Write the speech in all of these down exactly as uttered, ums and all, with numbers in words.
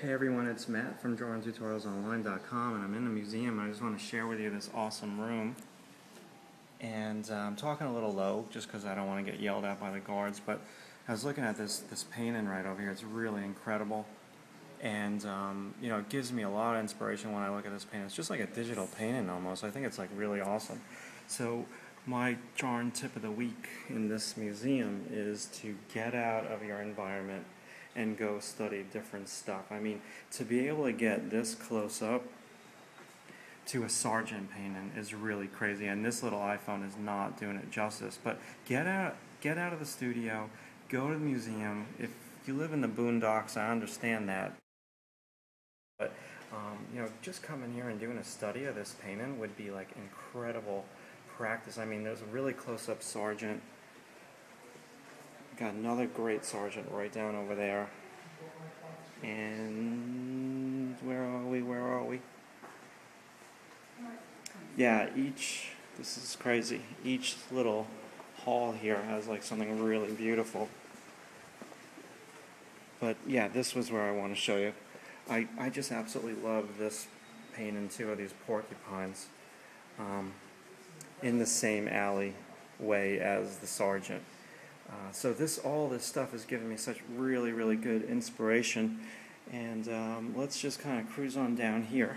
Hey everyone, it's Matt from drawing tutorials online dot com, and I'm in the museum and I just want to share with you this awesome room. And uh, I'm talking a little low just because I don't want to get yelled at by the guards, but I was looking at this this painting right over here. It's really incredible, and um, you know, it gives me a lot of inspiration when I look at this painting. It's just like a digital painting almost. I think it's like really awesome. So my drawing tip of the week in this museum is to get out of your environment and go study different stuff. I mean, to be able to get this close up to a Sargent painting is really crazy, and this little iPhone is not doing it justice. But get out, get out of the studio, go to the museum. If you live in the boondocks, I understand that, but um, you know, just coming here and doing a study of this painting would be like incredible practice. I mean, there's a really close up Sargent. Got another great Sargent right down over there. And where are we? Where are we? Yeah, each, this is crazy, each little hall here has like something really beautiful. But yeah, this was where I want to show you. I, I just absolutely love this painting too, of these porcupines um, in the same alleyway as the Sargent. Uh, so this, all this stuff is giving me such really, really good inspiration, and um, let's just kind of cruise on down here.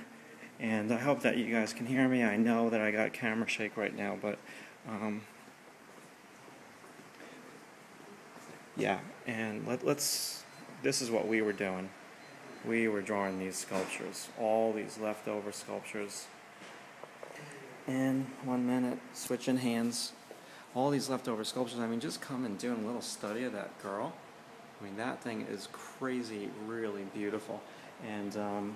And I hope that you guys can hear me. I know that I got camera shake right now, but um, yeah. And let, let's. This is what we were doing. We were drawing these sculptures, all these leftover sculptures. And one minute, switching hands. All these leftover sculptures. I mean, just come and do a little study of that girl. I mean, that thing is crazy, really beautiful. And um,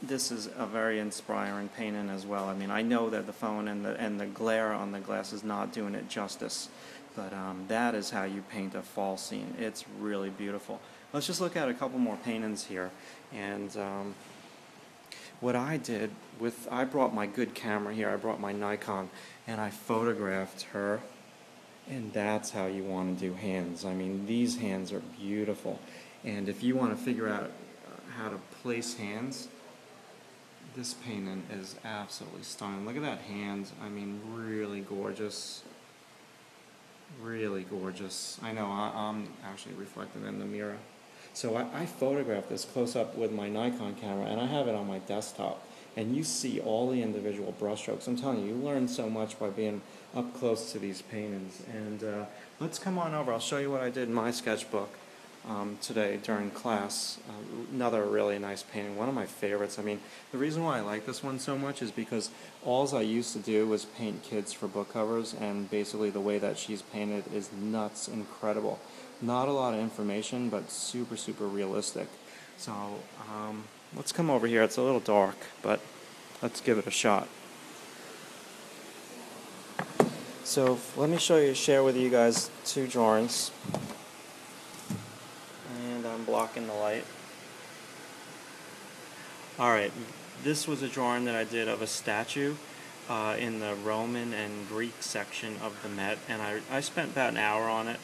this is a very inspiring painting as well. I mean, I know that the phone and the and the glare on the glass is not doing it justice, but um, that is how you paint a fall scene. It's really beautiful. Let's just look at a couple more paintings here, and. Um, What I did with, I brought my good camera here, I brought my Nikon, and I photographed her, and that's how you want to do hands. I mean, these hands are beautiful, and if you want to figure out how to place hands, this painting is absolutely stunning. Look at that hand, I mean, really gorgeous, really gorgeous. I know, I, I'm actually reflecting in the mirror. So I, I photographed this close up with my Nikon camera, and I have it on my desktop, and you see all the individual brushstrokes. I'm telling you, you learn so much by being up close to these paintings. And uh, let's come on over. I'll show you what I did in my sketchbook um, today during class. Uh, another really nice painting, one of my favorites. I mean, the reason why I like this one so much is because all I used to do was paint kids for book covers, and basically the way that she's painted is nuts, incredible. Not a lot of information, but super, super realistic. So um, let's come over here. It's a little dark, but let's give it a shot. So let me show you, share with you guys two drawings. And I'm blocking the light. Alright, this was a drawing that I did of a statue uh, in the Roman and Greek section of the Met, and I, I spent about an hour on it.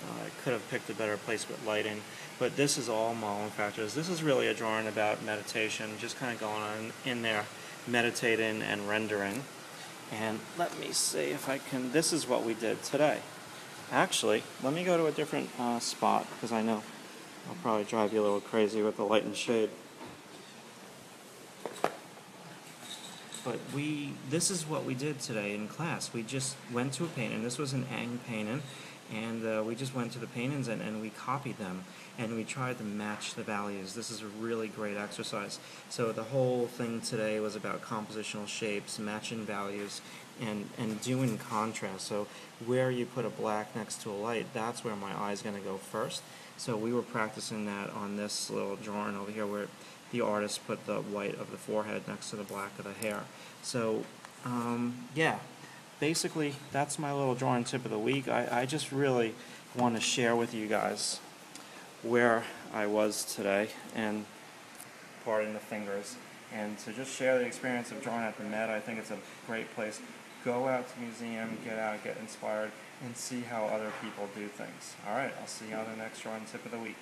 Uh, I could have picked a better place with lighting, but this is all my own factors. This is really a drawing about meditation, just kind of going on in there, meditating and rendering. And let me see if I can, this is what we did today. Actually, let me go to a different uh, spot, because I know I'll probably drive you a little crazy with the light and shade. But we, this is what we did today in class. We just went to a painting. This was an Ang painting. And uh, we just went to the paintings and, and we copied them, and we tried to match the values. This is a really great exercise. So the whole thing today was about compositional shapes, matching values, and, and doing contrast. So where you put a black next to a light, that's where my eye's going to go first. So we were practicing that on this little drawing over here where the artist put the white of the forehead next to the black of the hair. So, um, yeah. Basically, that's my little drawing tip of the week. I, I just really want to share with you guys where I was today, and pardon the fingers, and to just share the experience of drawing at the Met. I think it's a great place. Go out to the museum, get out, get inspired, and see how other people do things. All right, I'll see you on the next drawing tip of the week.